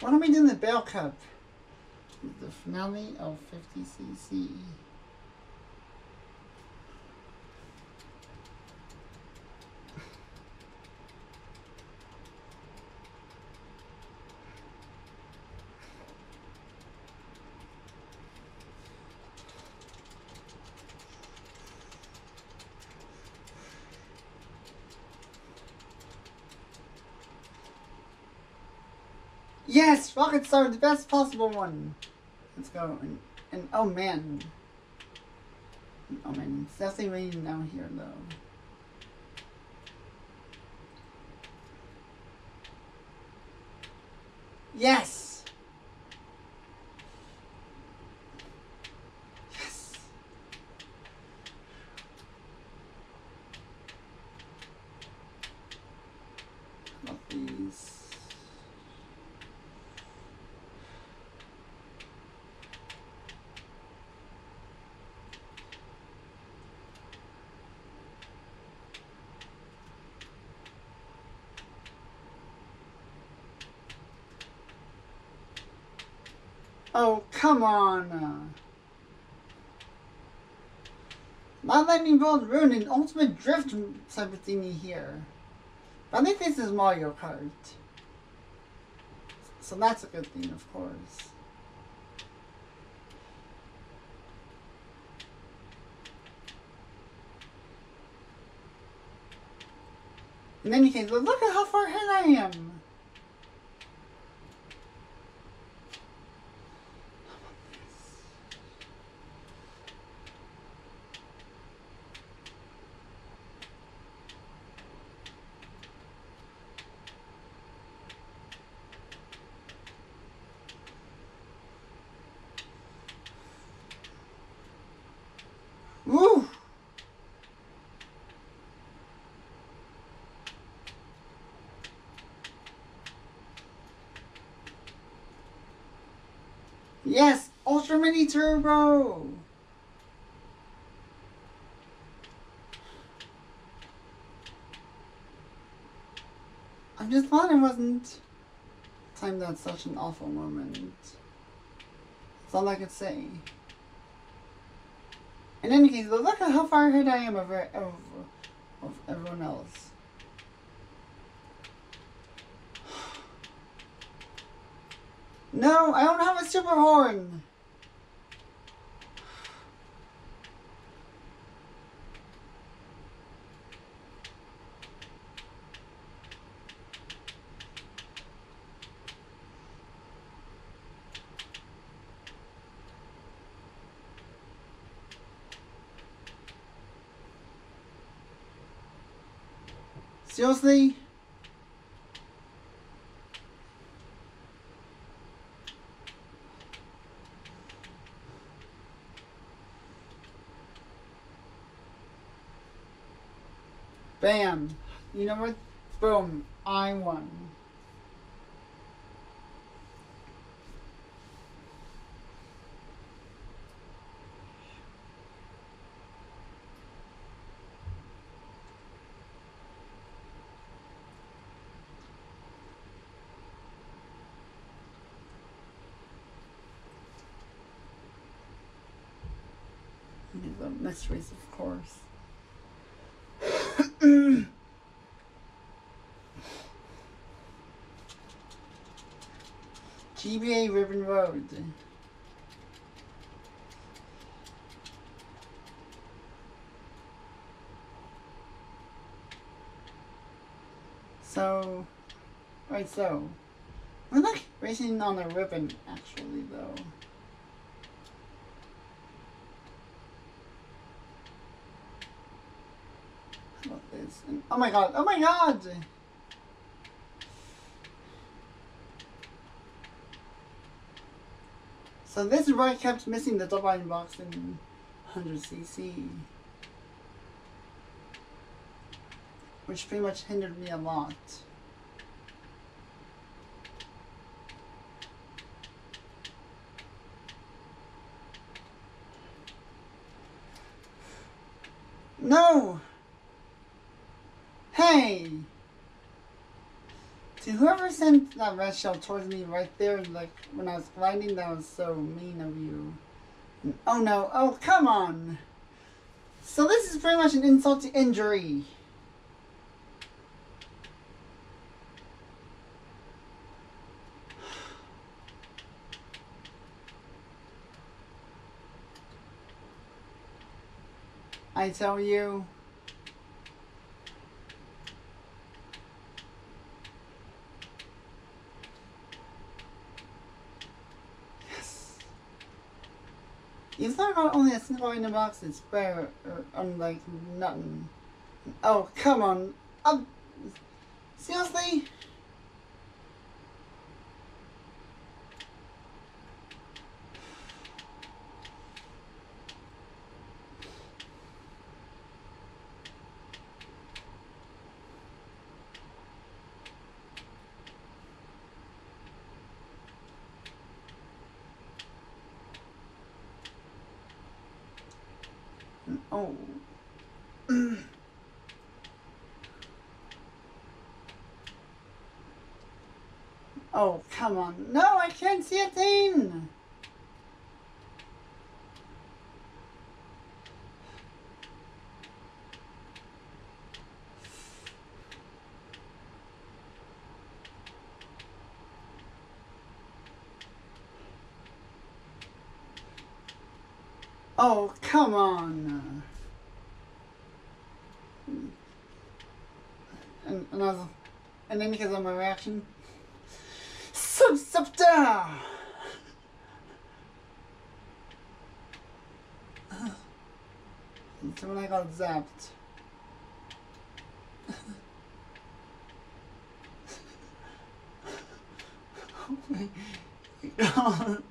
Why don't we do the bell cup? The finale of 50cc. Yes! Rocket Star, the best possible one! Let's go. And oh man. Oh man, it's definitely raining down here though. Yes! Yes! I love these. Oh, come on! My lightning bolt ruined an ultimate drift type of thingy here. But I think this is Mario Kart. So that's a good thing, of course. In any case, but look at how far ahead I am! Woo! Yes! Ultra Mini Turbo! I'm just glad I wasn't timed at such an awful moment. That's all I could say. In any case, look at how far ahead I am of everyone else. No, I don't have a super horn! Seriously? Bam! You know what? Boom! I won. The mysteries, of course. GBA Ribbon Road. So, right, so we're like racing on a ribbon, actually, though. And, oh my god, oh my god! So this is where I kept missing the double box in 100cc. Which pretty much hindered me a lot. No! Hey! See, whoever sent that red shell towards me right there, like when I was gliding, that was so mean of you. Oh no, oh come on. So this is pretty much an insult to injury. I tell you. Yes. You've not got only a single in the box, it's rare, unlike nothing. Oh, come on. Seriously? Oh. Oh, come on. No, I can't see a thing. Oh, come on. And then because of my reaction. Sub-sub-da! So when I got zapped. Oh my God.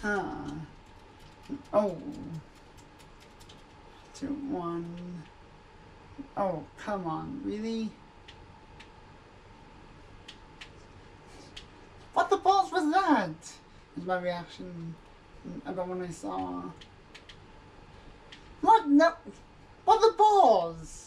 Huh. Oh. 2-1. Oh, come on. Really? What the balls was that? Is my reaction about when I saw. What? No. What the balls?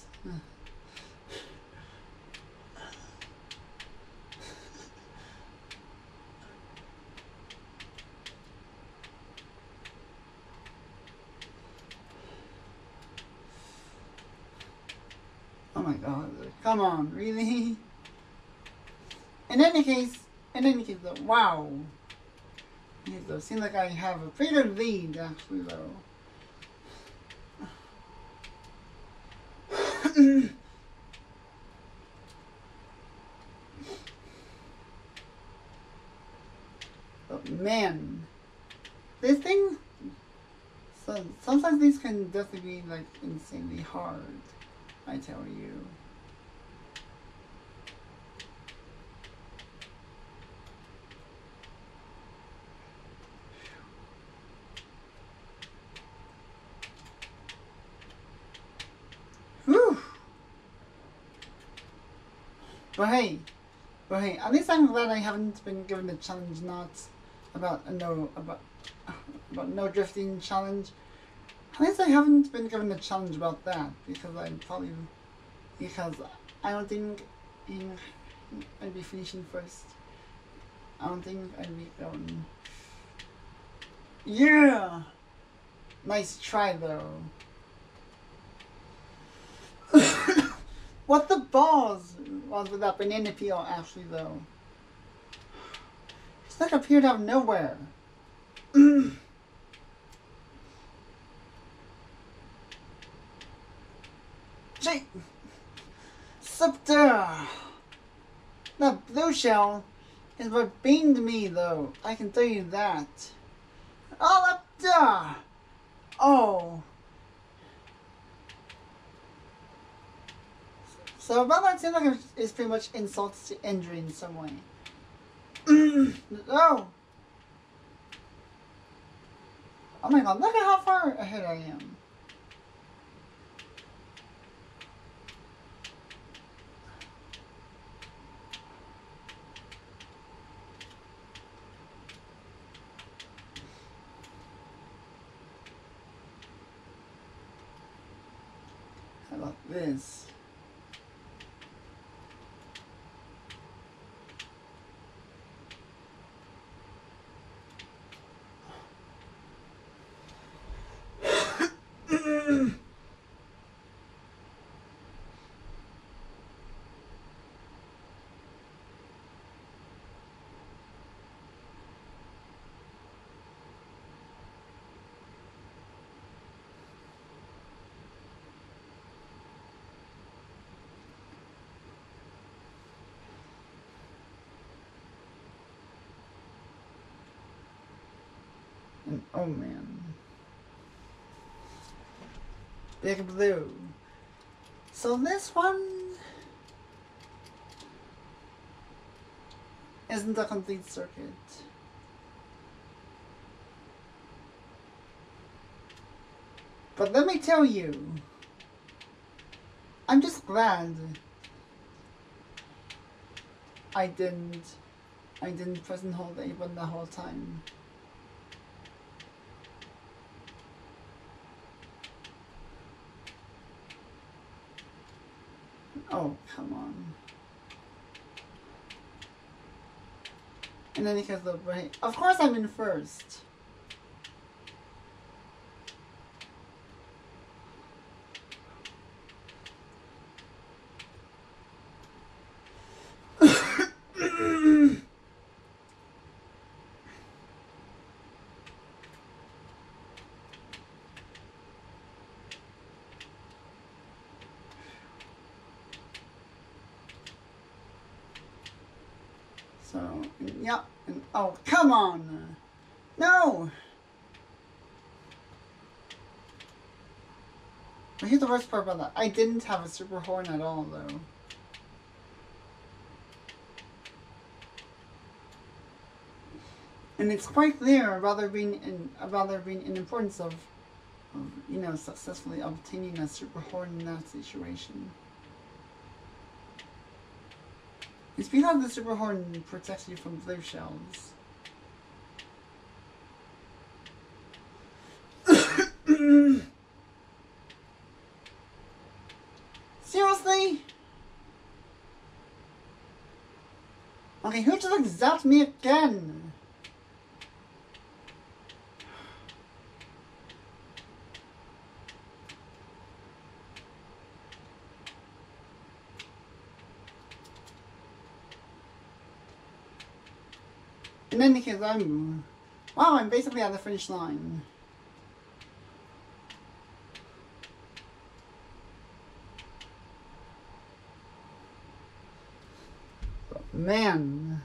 Oh my God, come on, really? In any case, though, wow. Though, seems like I have a pretty good lead, actually, though. But man, this thing, so sometimes these can definitely be, like, insanely hard. I tell you. Whew. But hey, at least I'm glad I haven't been given the challenge about no drifting challenge. At least I haven't been given a challenge about that, because I don't think I'd be finishing first. I don't think I'd be going. Yeah! Nice try, though. What the balls was with that banana peel, Ashley, though? It's like appeared out of nowhere. Jake! Scepter! The blue shell is what beamed me, though. I can tell you that. All up there! Oh. So about that seems like it's pretty much insults to injury in some way. Oh! Oh my god, look at how far ahead I am. How about this? Oh man. Big Blue. So this one isn't a complete circuit. But let me tell you, I'm just glad I didn't press and hold A button the whole time. Oh, come on. And then he goes the right. Of course I'm in first. So, yeah, and oh, come on! No! But here's the worst part about that. I didn't have a super horn at all, though. And it's quite clear about there being an importance of you know, successfully obtaining a super horn in that situation. It's because the super horn protects you from blue shells. Seriously? Okay, who just like zapped me again? In any case, I'm basically at the finish line. But man.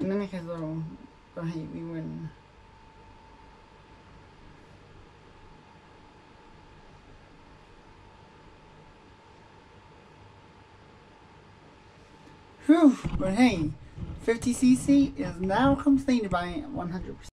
And then because we win. Whew, but hey, 50cc is now complete by 100%.